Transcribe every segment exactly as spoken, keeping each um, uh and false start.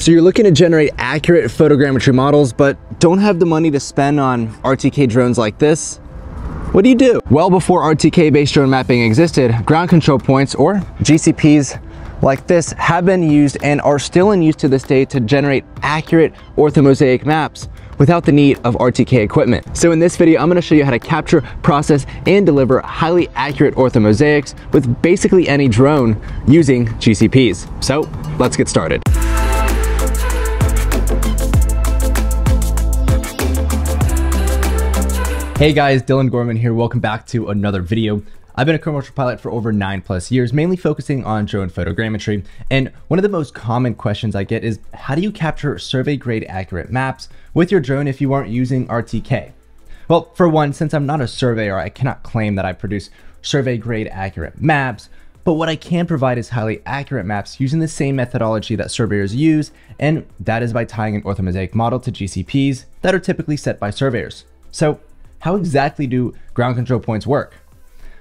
So you're looking to generate accurate photogrammetry models, but don't have the money to spend on R T K drones like this? What do you do? Well, before R T K-based drone mapping existed, ground control points, or G C Ps, like this have been used and are still in use to this day to generate accurate orthomosaic maps without the need of R T K equipment. So in this video, I'm gonna show you how to capture, process, and deliver highly accurate orthomosaics with basically any drone using G C Ps. So let's get started. Hey guys, Dylan Gorman here. Welcome back to another video. I've been a commercial pilot for over nine plus years, mainly focusing on drone photogrammetry. And one of the most common questions I get is, how do you capture survey grade accurate maps with your drone if you aren't using R T K? Well, for one, since I'm not a surveyor, I cannot claim that I produce survey grade accurate maps, but what I can provide is highly accurate maps using the same methodology that surveyors use, and that is by tying an orthomosaic model to G C Ps that are typically set by surveyors. So how exactly do ground control points work?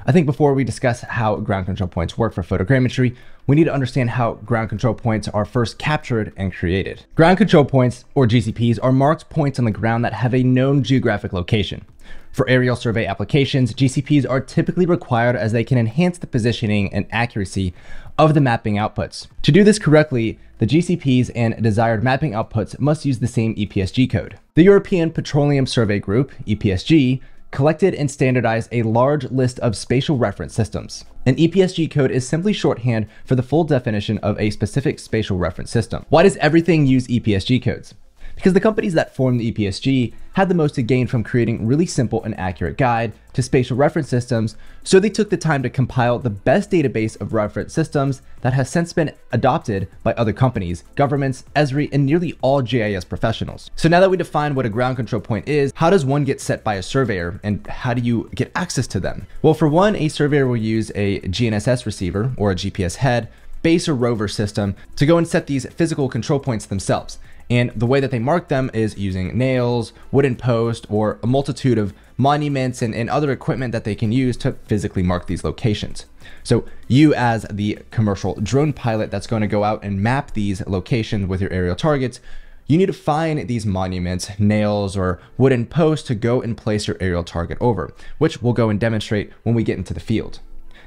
I think before we discuss how ground control points work for photogrammetry, we need to understand how ground control points are first captured and created. Ground control points, or G C Ps, are marked points on the ground that have a known geographic location. For aerial survey applications, G C Ps are typically required as they can enhance the positioning and accuracy of the mapping outputs. To do this correctly, the G C Ps and desired mapping outputs must use the same E P S G code. The European Petroleum Survey Group, E P S G, collected and standardized a large list of spatial reference systems. An E P S G code is simply shorthand for the full definition of a specific spatial reference system. Why does everything use E P S G codes? Because the companies that formed the E P S G had the most to gain from creating really simple and accurate guide to spatial reference systems, so they took the time to compile the best database of reference systems that has since been adopted by other companies, governments, E S R I, and nearly all G I S professionals. So now that we define what a ground control point is, how does one get set by a surveyor, and how do you get access to them? Well, for one, a surveyor will use a G N S S receiver, or a G P S head, base, or rover system to go and set these physical control points themselves. And the way that they mark them is using nails, wooden posts, or a multitude of monuments and, and other equipment that they can use to physically mark these locations. So you, as the commercial drone pilot that's going to go out and map these locations with your aerial targets, you need to find these monuments, nails, or wooden posts to go and place your aerial target over, which we'll go and demonstrate when we get into the field.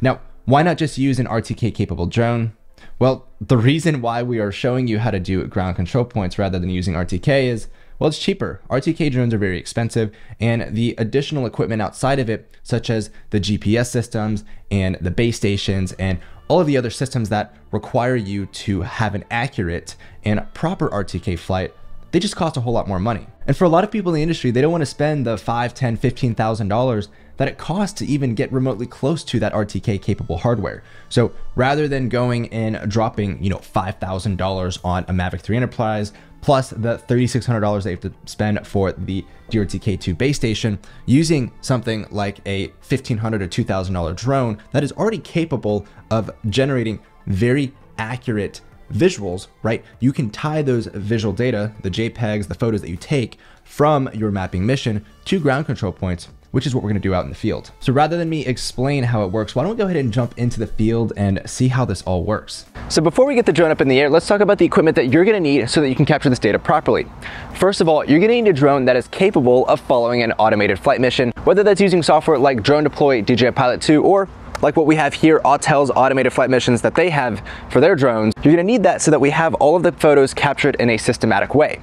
Now, why not just use an R T K-capable drone? Well, the reason why we are showing you how to do ground control points rather than using R T K is, well, it's cheaper. R T K drones are very expensive, and the additional equipment outside of it, such as the G P S systems and the base stations and all of the other systems that require you to have an accurate and proper R T K flight, they just cost a whole lot more money. And for a lot of people in the industry, they don't want to spend the five, ten, fifteen thousand dollars that it costs to even get remotely close to that R T K capable hardware. So rather than going and dropping, you know, five thousand dollars on a Mavic three Enterprise, plus the thirty-six hundred dollars they have to spend for the D R T K two base station, using something like a fifteen hundred or two thousand dollar drone that is already capable of generating very accurate visuals, right? You can tie those visual data, the JPEGs, the photos that you take from your mapping mission to ground control points, which is what we're gonna do out in the field. So rather than me explain how it works, why don't we go ahead and jump into the field and see how this all works. So before we get the drone up in the air, let's talk about the equipment that you're gonna need so that you can capture this data properly. First of all, you're gonna need a drone that is capable of following an automated flight mission, whether that's using software like DroneDeploy, D J I Pilot two, or like what we have here, Autel's automated flight missions that they have for their drones. You're gonna need that so that we have all of the photos captured in a systematic way.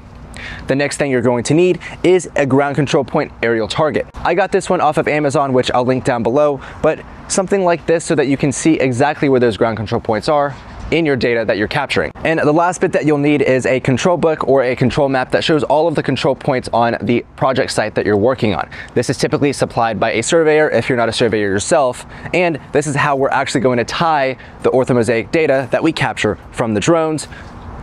The next thing you're going to need is a ground control point aerial target. I got this one off of Amazon, which I'll link down below, but something like this so that you can see exactly where those ground control points are in your data that you're capturing. And the last bit that you'll need is a control book or a control map that shows all of the control points on the project site that you're working on. This is typically supplied by a surveyor if you're not a surveyor yourself, and this is how we're actually going to tie the orthomosaic data that we capture from the drones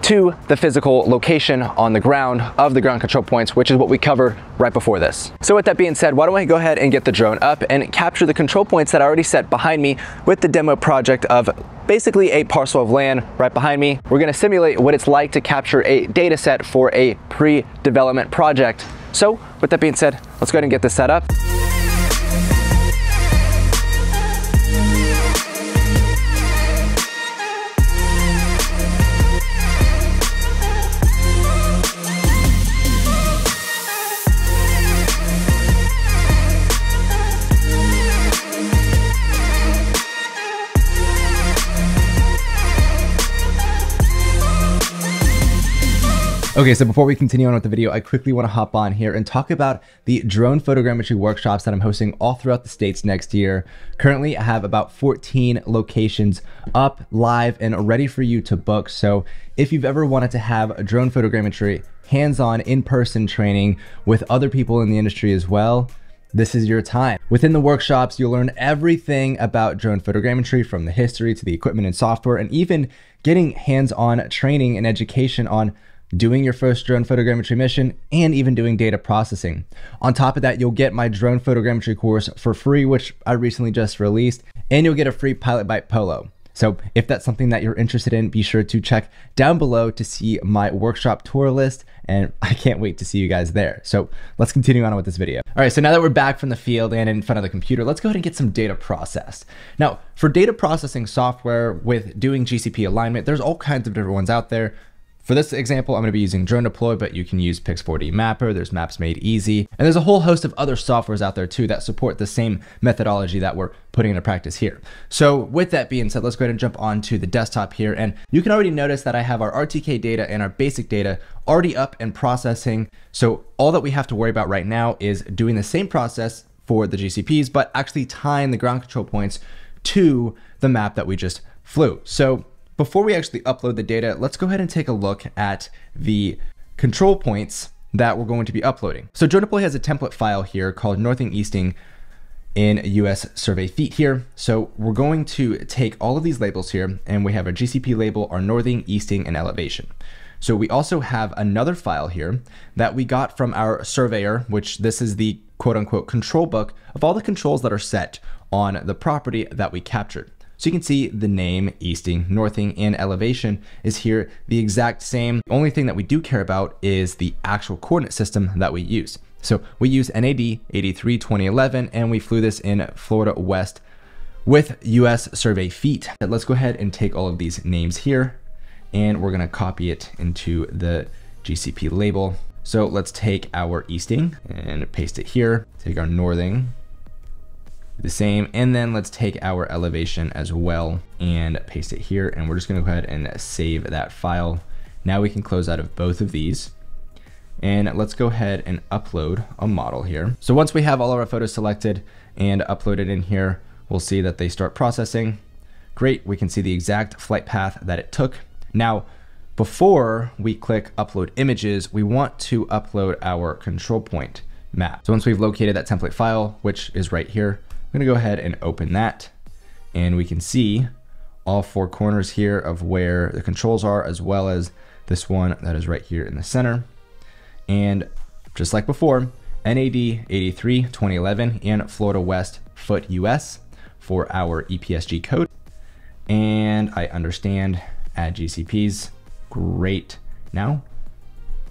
to the physical location on the ground of the ground control points, which is what we covered right before this. So with that being said, why don't I go ahead and get the drone up and capture the control points that I already set behind me with the demo project of basically a parcel of land right behind me. We're gonna simulate what it's like to capture a data set for a pre-development project. So with that being said, let's go ahead and get this set up. Okay, so before we continue on with the video, I quickly want to hop on here and talk about the drone photogrammetry workshops that I'm hosting all throughout the states next year. Currently, I have about fourteen locations up, live, and ready for you to book. So if you've ever wanted to have drone photogrammetry, hands-on, in-person training with other people in the industry as well, this is your time. Within the workshops, you'll learn everything about drone photogrammetry, from the history to the equipment and software, and even getting hands-on training and education on doing your first drone photogrammetry mission, and even doing data processing. On top of that, you'll get my drone photogrammetry course for free, which I recently just released, and you'll get a free Pilot Byte Polo. So if that's something that you're interested in, be sure to check down below to see my workshop tour list, and I can't wait to see you guys there. So let's continue on with this video. All right, so now that we're back from the field and in front of the computer, let's go ahead and get some data processed. Now, for data processing software with doing G C P alignment, there's all kinds of different ones out there. For this example, I'm going to be using DroneDeploy, but you can use Pix four D Mapper, there's Maps Made Easy, and there's a whole host of other softwares out there too that support the same methodology that we're putting into practice here. So with that being said, let's go ahead and jump onto the desktop here, and you can already notice that I have our R T K data and our basic data already up and processing. So all that we have to worry about right now is doing the same process for the G C Ps, but actually tying the ground control points to the map that we just flew. So before we actually upload the data, let's go ahead and take a look at the control points that we're going to be uploading. So DroneDeploy has a template file here called Northing Easting in U S Survey Feet here. So we're going to take all of these labels here, and we have our G C P label, our Northing, Easting, and Elevation. So we also have another file here that we got from our surveyor, which this is the quote unquote control book of all the controls that are set on the property that we captured. So you can see the name, easting, northing, and elevation is here the exact same. The only thing that we do care about is the actual coordinate system that we use. So we use N A D eighty-three twenty eleven, and we flew this in Florida West with U S Survey Feet. Let's go ahead and take all of these names here, and we're gonna copy it into the G C P label. So let's take our easting and paste it here, take our northing, the same, and then let's take our elevation as well and paste it here, and we're just going to go ahead and save that file. Now we can close out of both of these, and let's go ahead and upload a model here. So once we have all of our photos selected and uploaded in here, we'll see that they start processing. Great, we can see the exact flight path that it took. Now before we click upload images, we want to upload our control point map. So once we've located that template file, which is right here, I'm gonna go ahead and open that, and we can see all four corners here of where the controls are, as well as this one that is right here in the center. And just like before, N A D eighty-three twenty eleven and Florida West foot U S for our E P S G code. And I understand, add G C Ps, great. Now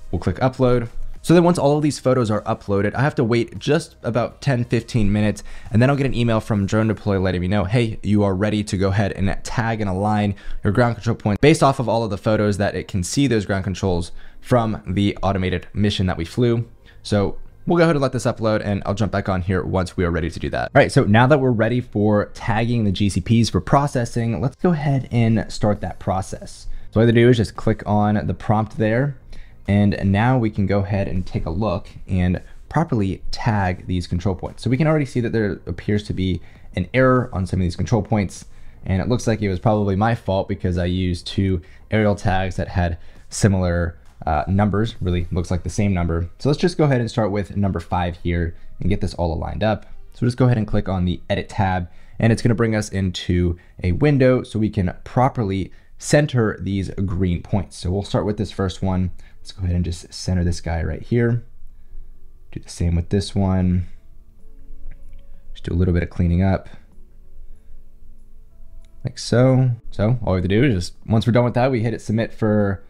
we'll click upload. So then once all of these photos are uploaded, I have to wait just about ten, fifteen minutes, and then I'll get an email from DroneDeploy letting me know, hey, you are ready to go ahead and tag and align your ground control point based off of all of the photos that it can see those ground controls from the automated mission that we flew. So we'll go ahead and let this upload, and I'll jump back on here once we are ready to do that. All right, so now that we're ready for tagging the G C Ps for processing, let's go ahead and start that process. So all I have to do is just click on the prompt there, and now we can go ahead and take a look and properly tag these control points. So we can already see that there appears to be an error on some of these control points, and it looks like it was probably my fault because I used two aerial tags that had similar uh, numbers, really looks like the same number. So let's just go ahead and start with number five here and get this all aligned up. So just go ahead and click on the edit tab, and it's gonna bring us into a window so we can properly center these green points. So we'll start with this first one. Let's go ahead and just center this guy right here. Do the same with this one. Just do a little bit of cleaning up. Like so. So all we have to do is just, once we're done with that, we hit it submit for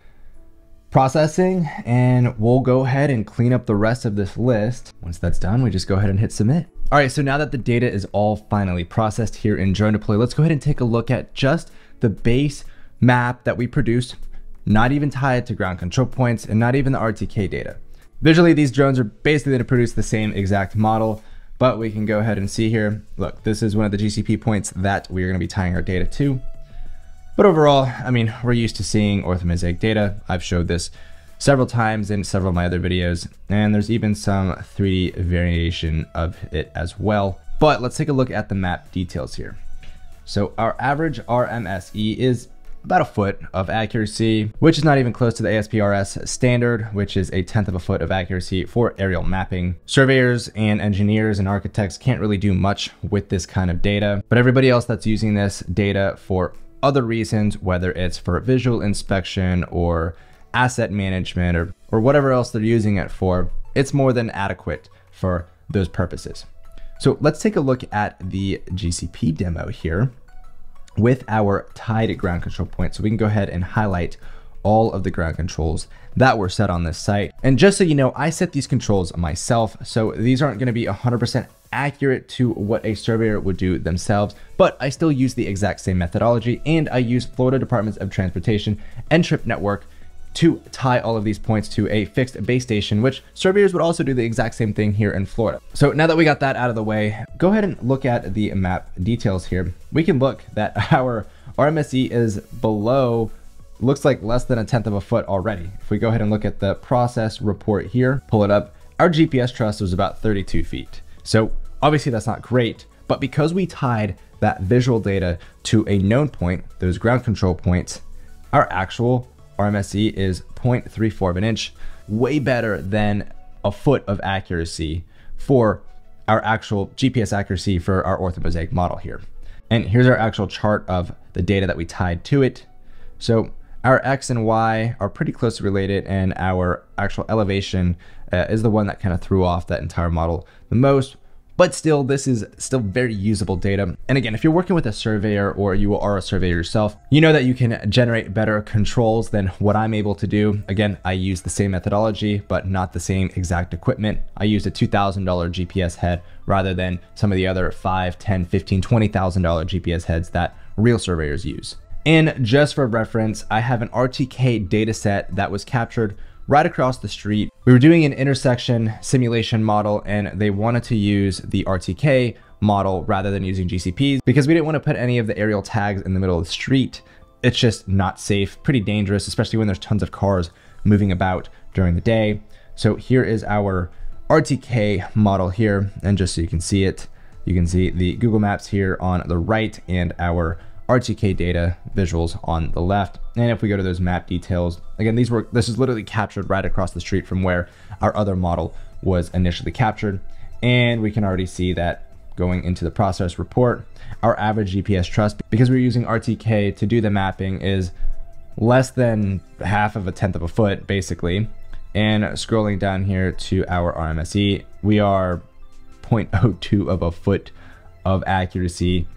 processing, and we'll go ahead and clean up the rest of this list. Once that's done, we just go ahead and hit submit. All right, so now that the data is all finally processed here in DroneDeploy, let's go ahead and take a look at just the base map that we produced, not even tied to ground control points and not even the R T K data. Visually, these drones are basically going to produce the same exact model, but we can go ahead and see here, look, this is one of the G C P points that we're going to be tying our data to. But overall, I mean, we're used to seeing orthomosaic data. I've showed this several times in several of my other videos, and there's even some three D variation of it as well. But let's take a look at the map details here. So our average R M S E is about a foot of accuracy, which is not even close to the A S P R S standard, which is a tenth of a foot of accuracy for aerial mapping. Surveyors and engineers and architects can't really do much with this kind of data, but everybody else that's using this data for other reasons, whether it's for visual inspection or asset management or, or whatever else they're using it for, it's more than adequate for those purposes. So let's take a look at the G C P demo here with our tied ground control point. So we can go ahead and highlight all of the ground controls that were set on this site. And just so you know, I set these controls myself, so these aren't gonna be one hundred percent accurate to what a surveyor would do themselves, but I still use the exact same methodology, and I use Florida Departments of Transportation and Trip Network to tie all of these points to a fixed base station, which surveyors would also do the exact same thing here in Florida. So now that we got that out of the way, go ahead and look at the map details here. We can look that our R M S E is below, looks like less than a tenth of a foot already. If we go ahead and look at the process report here, pull it up, our G P S truss was about thirty-two feet. So obviously that's not great, but because we tied that visual data to a known point, those ground control points, our actual R M S E is zero point three four of an inch, way better than a foot of accuracy for our actual G P S accuracy for our orthomosaic model here. And here's our actual chart of the data that we tied to it. So our X and Y are pretty closely related, and our actual elevation uh, is the one that kind of threw off that entire model the most. But still, this is still very usable data. And again, if you're working with a surveyor or you are a surveyor yourself, you know that you can generate better controls than what I'm able to do. Again, I use the same methodology, but not the same exact equipment. I used a two thousand dollar G P S head rather than some of the other five, ten, fifteen, twenty thousand dollar G P S heads that real surveyors use. And just for reference, I have an R T K dataset that was captured right across the street. We were doing an intersection simulation model, and they wanted to use the R T K model rather than using G C Ps because we didn't want to put any of the aerial tags in the middle of the street. It's just not safe, pretty dangerous, especially when there's tons of cars moving about during the day. So here is our R T K model here. And just so you can see it, you can see the Google Maps here on the right and our R T K data visuals on the left. And if we go to those map details, again, these were, this is literally captured right across the street from where our other model was initially captured. And we can already see that going into the process report, our average G P S truss, because we're using R T K to do the mapping, is less than half of a tenth of a foot, basically. And scrolling down here to our R M S E, we are zero point zero two of a foot of accuracy.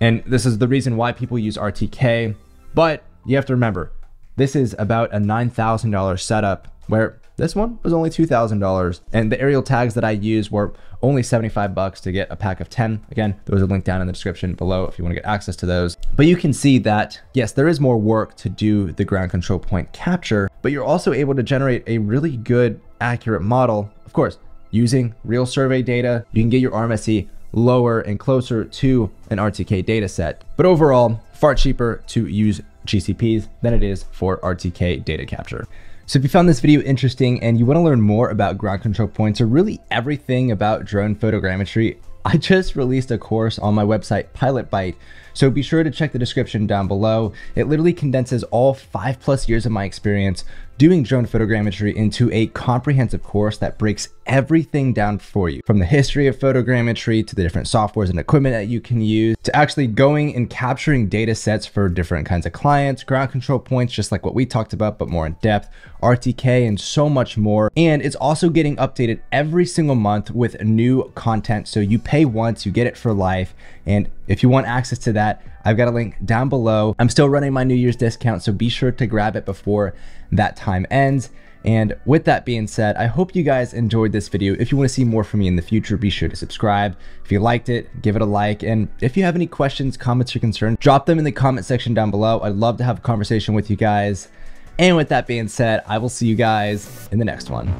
And this is the reason why people use R T K, but you have to remember, this is about a nine thousand dollar setup, where this one was only two thousand dollars, and the aerial tags that I used were only seventy-five bucks to get a pack of ten. Again, there's a link down in the description below if you want to get access to those. But you can see that, yes, there is more work to do the ground control point capture, but you're also able to generate a really good, accurate model. Of course, using real survey data, you can get your R M S E lower and closer to an R T K data set. But overall, far cheaper to use G C Ps than it is for R T K data capture. So if you found this video interesting and you want to learn more about ground control points or really everything about drone photogrammetry, I just released a course on my website, Pilot Byte, so be sure to check the description down below. It literally condenses all five plus years of my experience doing drone photogrammetry into a comprehensive course that breaks everything down for you, from the history of photogrammetry to the different softwares and equipment that you can use, to actually going and capturing data sets for different kinds of clients, ground control points, just like what we talked about, but more in depth, R T K, and so much more. And it's also getting updated every single month with new content. So you pay once, you get it for life. And if you want access to that, I've got a link down below. I'm still running my New Year's discount, so be sure to grab it before that time ends. And with that being said, I hope you guys enjoyed this video. If you want to see more from me in the future, be sure to subscribe. If you liked it, give it a like. And if you have any questions, comments, or concerns, drop them in the comment section down below. I'd love to have a conversation with you guys. And with that being said, I will see you guys in the next one.